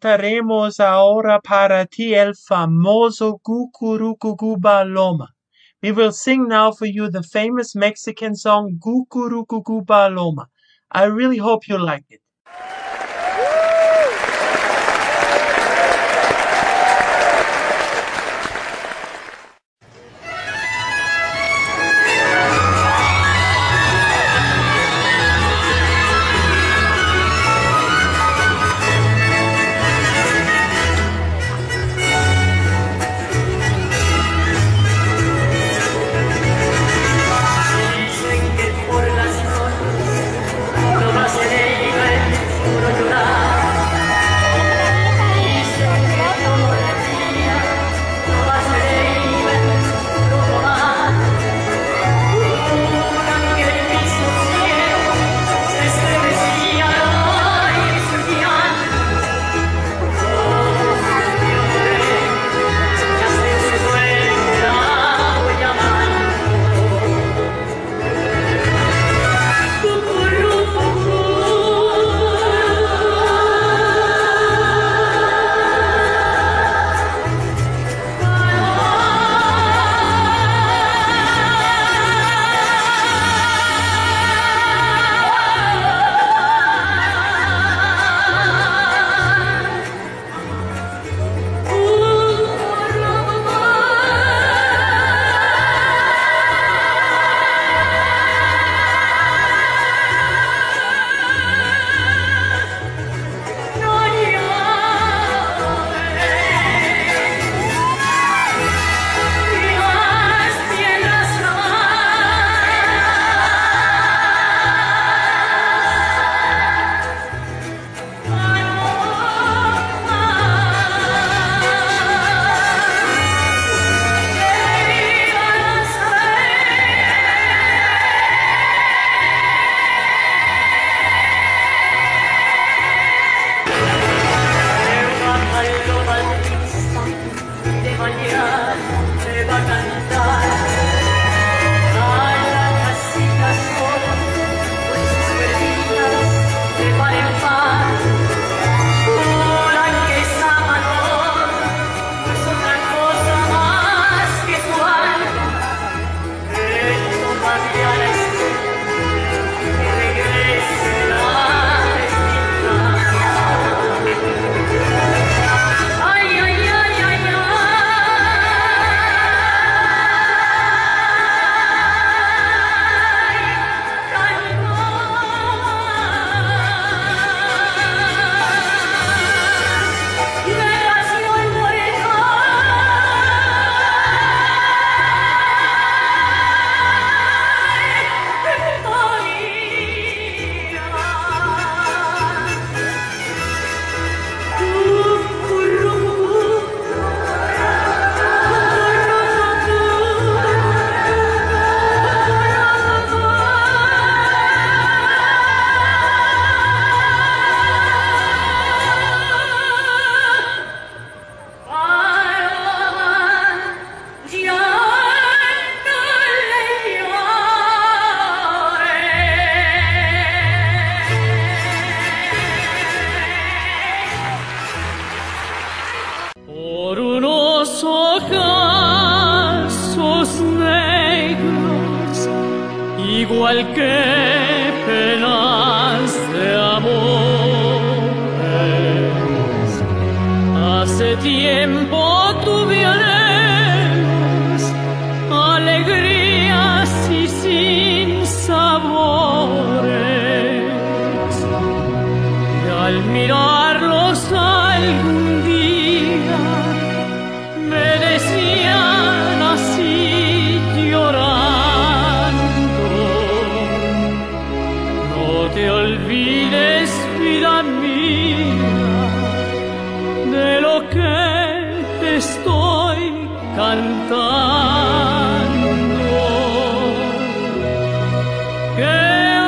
cantaremos ahora para ti el famoso Cucurrucucú Paloma. We will sing now for you the famous Mexican song Cucurrucucú Paloma. I really hope you like it. Igual que penas de amores, hace tiempo tuvieron alegrías y sin sabores, y al mirarlos algún día me decían así llorar. No te olvides, vida mía, de lo que te estoy cantando, que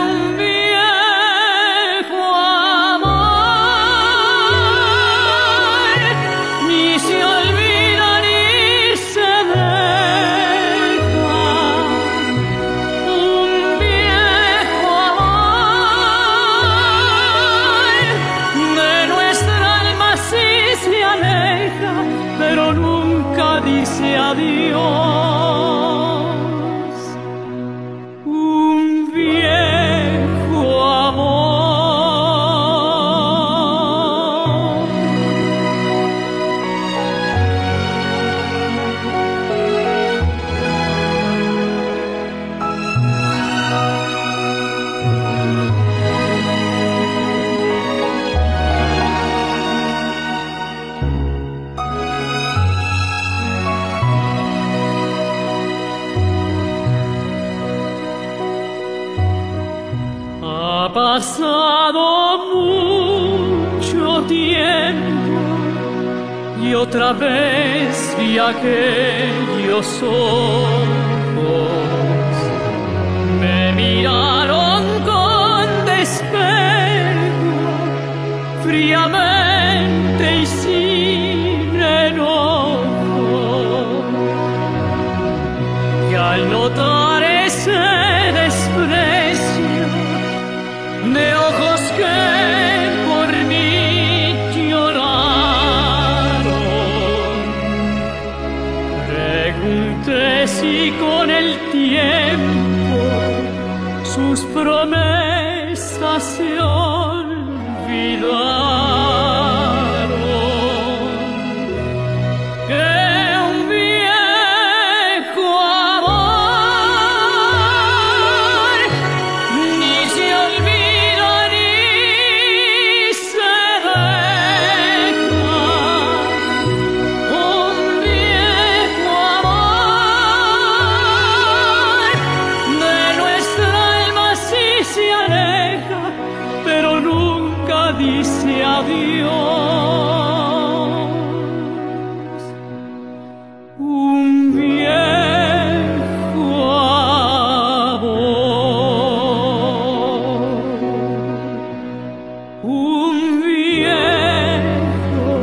un viejo amor ha pasado mucho tiempo y otra vez vi aquellos ojos. Me miraron con despecho, fríamente y sin enojo. Y al notar ese de ojos que por mí lloraron, pregunté si con el tiempo sus promesas se olvidaron, que un viejo amor ni se olvidó dice adiós, un viejo amor, un viejo amor.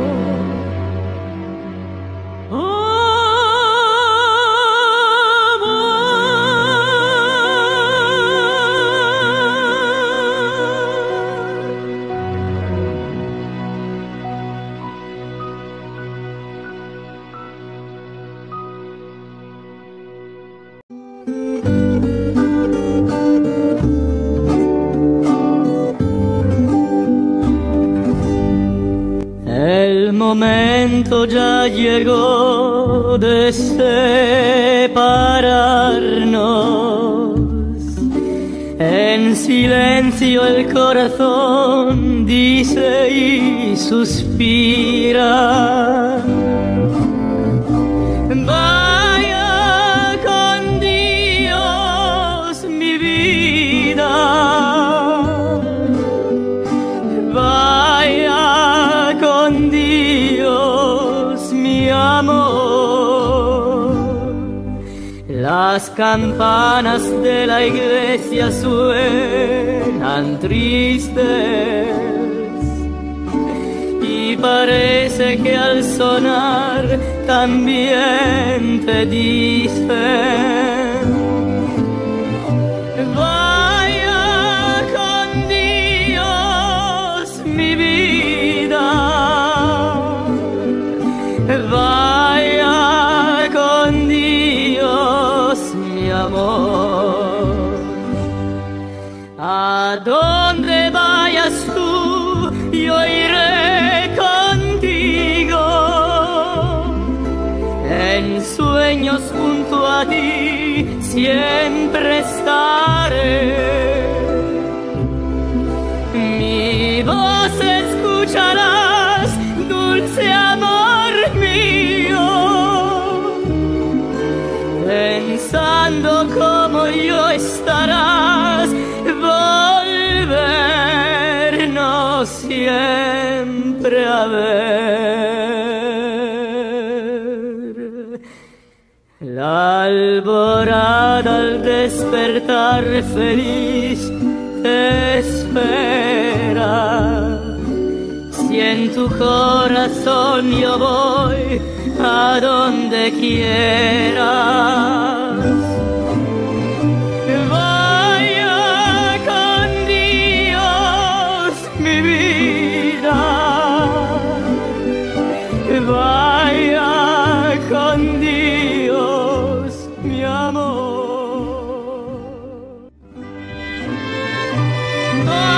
Ya llegó de separarnos. En silencio el corazón dice y suspira. Vaya con Dios mi vida, vaya con Dios mi amor. Las campanas de la iglesia suenan tristes y parece que al sonar también te dicen vaya con Dios mi vida, vaya con Dios, mi amor. A donde vayas tú, yo iré contigo. En sueños junto a ti, siempre estaré. Mi voz escucharás, dulce amor mío, pensando como yo estarás, volvernos siempre a ver. La alborada al despertar feliz te espera. Y en tu corazón yo voy a donde quieras. Vaya con Dios mi vida, vaya con Dios mi amor. Bye.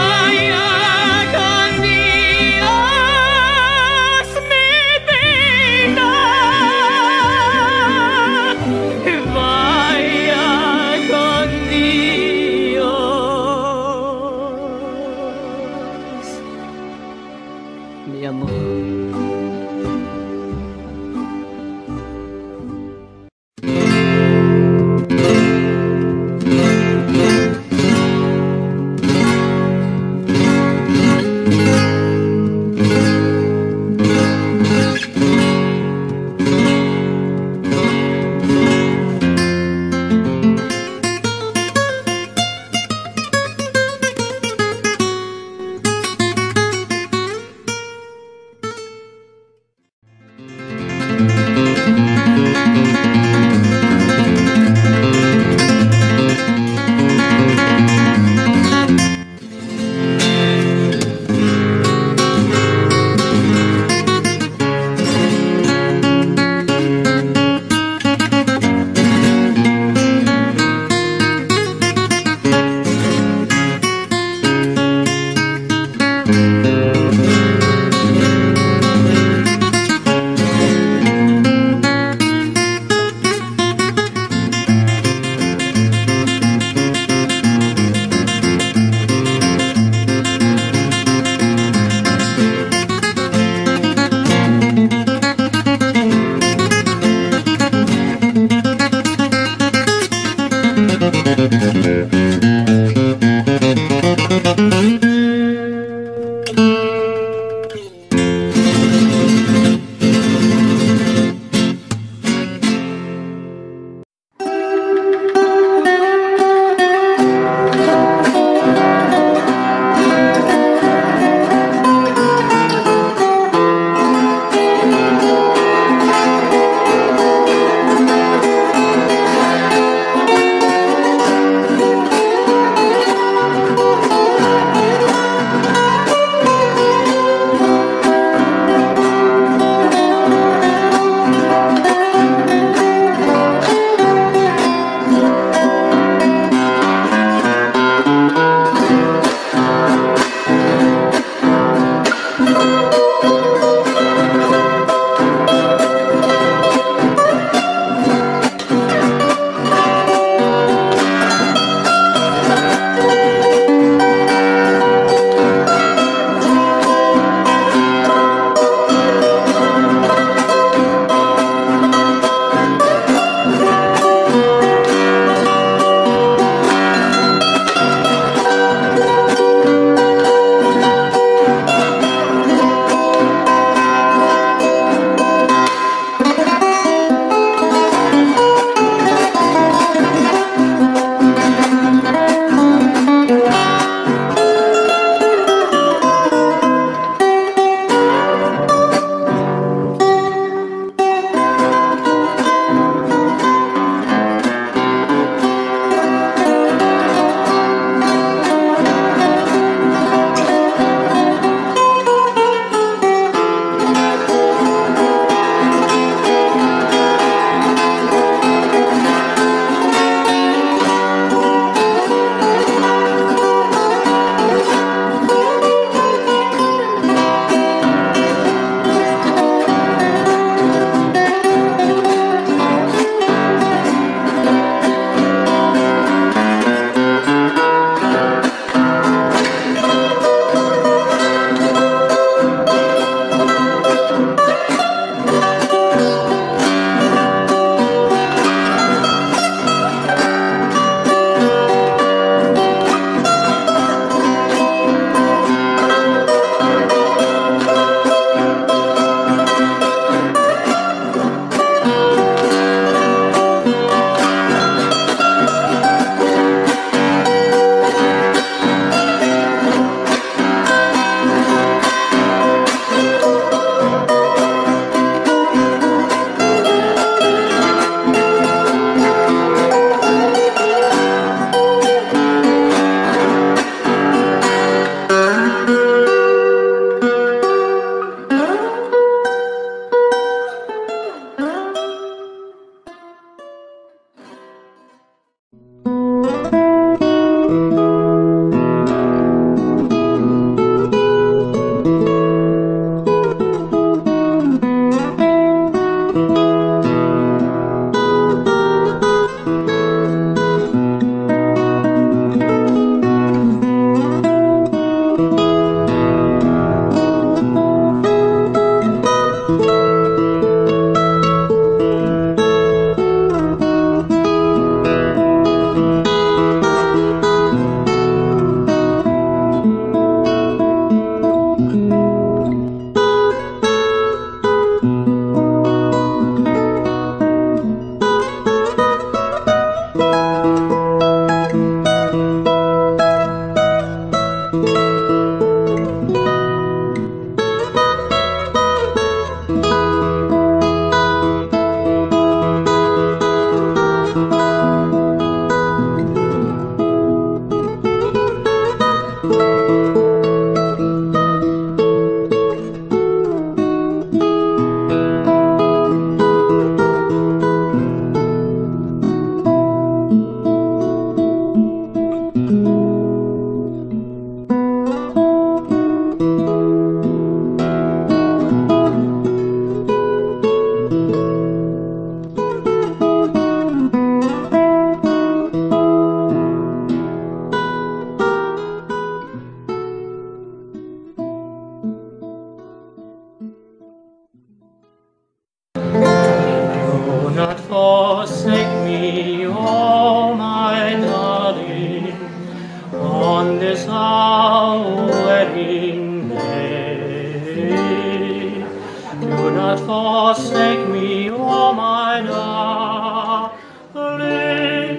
not forsake me, O my darling. Wait,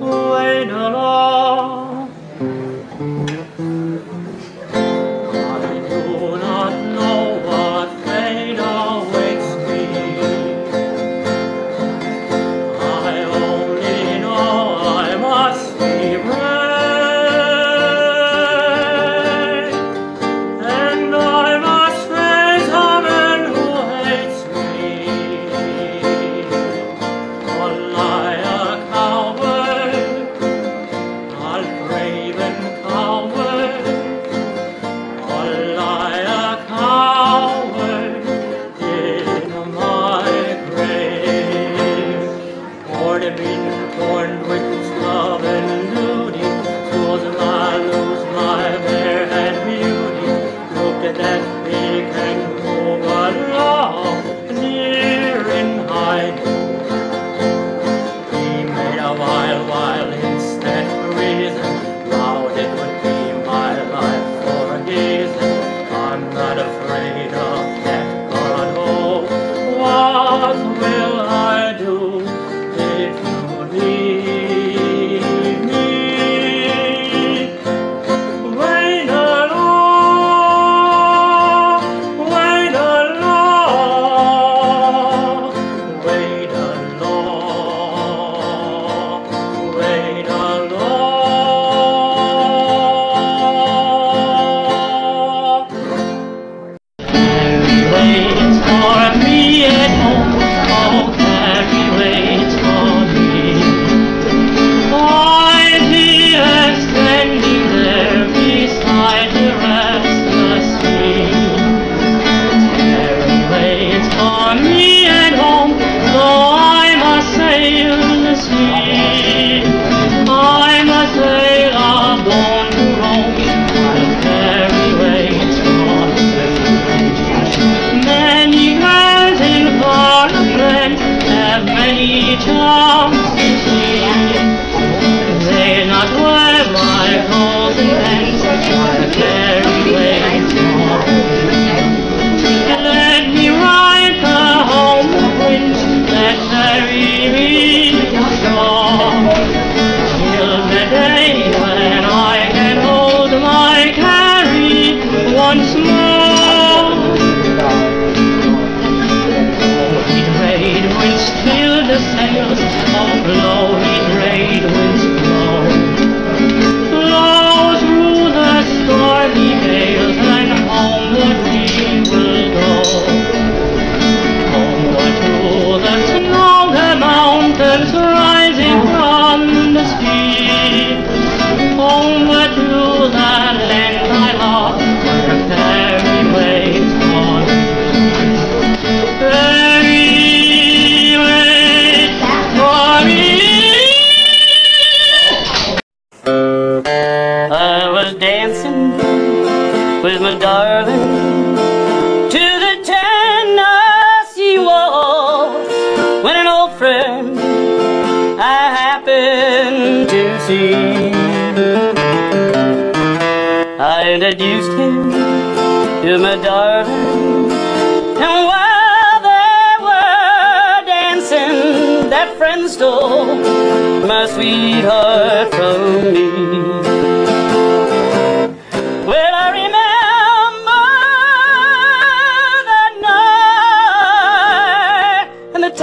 wait along. I do not know what fate awaits me. I only know I must be brave. With my darling to the Tennessee walls, when an old friend I happened to see. I introduced him to my darling, and while they were dancing, that friend stole my sweetheart from me.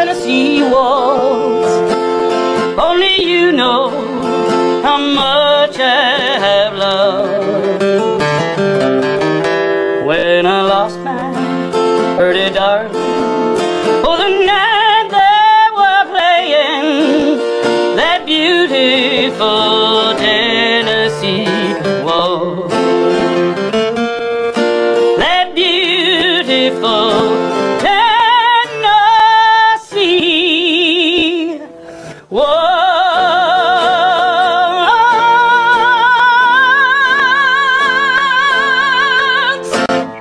Tennessee walls. Only you know how much I have loved. When I lost my pretty darling, oh, the night they were playing that beautiful Tennessee.